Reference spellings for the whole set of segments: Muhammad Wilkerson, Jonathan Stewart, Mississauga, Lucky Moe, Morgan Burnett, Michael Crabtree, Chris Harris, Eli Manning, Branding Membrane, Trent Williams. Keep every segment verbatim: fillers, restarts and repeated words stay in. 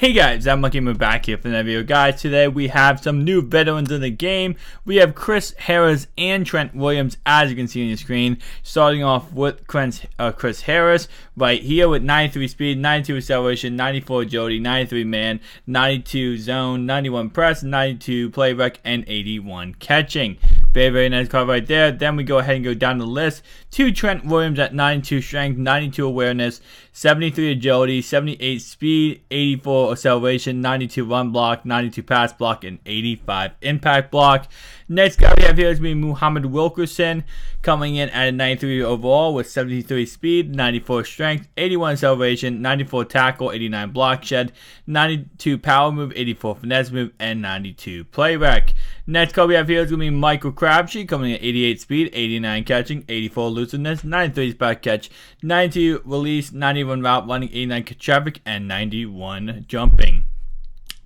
Hey guys, I'm Lucky Moe back here for another video. Guys, today we have some new veterans in the game. We have Chris Harris and Trent Williams, as you can see on your screen. Starting off with Chris, uh, Chris Harris right here with ninety-three speed, ninety-two acceleration, ninety-four agility, ninety-three man, ninety-two zone, ninety-one press, ninety-two play rec, and eighty-one catching. Very, very nice card right there. Then we go ahead and go down the list to Trent Williams at ninety-two strength, ninety-two awareness, seventy-three agility, seventy-eight speed, eighty-four acceleration, ninety-two run block, ninety-two pass block, and eighty-five impact block. Next guy we have here is going to be Muhammad Wilkerson, coming in at a ninety-three overall with seventy-three speed, ninety-four strength, eighty-one acceleration, ninety-four tackle, eighty-nine block shed, ninety-two power move, eighty-four finesse move, and ninety-two play rec. Next card we have here is going to be Michael Crabtree, coming in at eighty-eight speed, eighty-nine catching, eighty-four elusiveness, ninety-three spot catch, ninety-two release, ninety-one route running, eighty-nine traffic, and ninety-one jumping.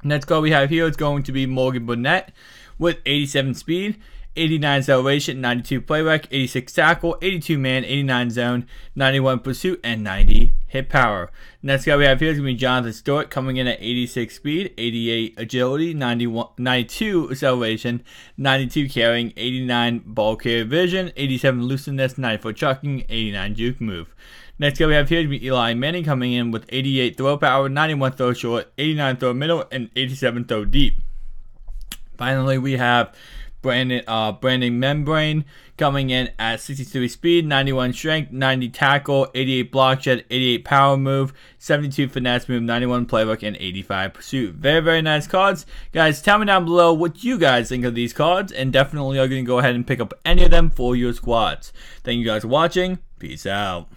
Next card we have here is going to be Morgan Burnett with eighty-seven speed, eighty-nine acceleration, ninety-two play rec, eighty-six tackle, eighty-two man, eighty-nine zone, ninety-one pursuit, and ninety hit power. Next guy we have here is going to be Jonathan Stewart, coming in at eighty-six speed, eighty-eight agility, ninety-one, ninety-two acceleration, ninety-two carrying, eighty-nine ball carrier vision, eighty-seven elusiveness, ninety-four chucking, eighty-nine juke move. Next guy we have here is going to be Eli Manning, coming in with eighty-eight throw power, ninety-one throw short, eighty-nine throw middle, and eighty-seven throw deep. Finally, we have Branding, uh, Branding Membrane, coming in at sixty-three speed, ninety-one strength, ninety tackle, eighty-eight block shed, eighty-eight power move, seventy-two finesse move, ninety-one playbook, and eighty-five pursuit. Very, very nice cards. Guys, tell me down below what you guys think of these cards, and definitely are going to go ahead and pick up any of them for your squads. Thank you guys for watching. Peace out.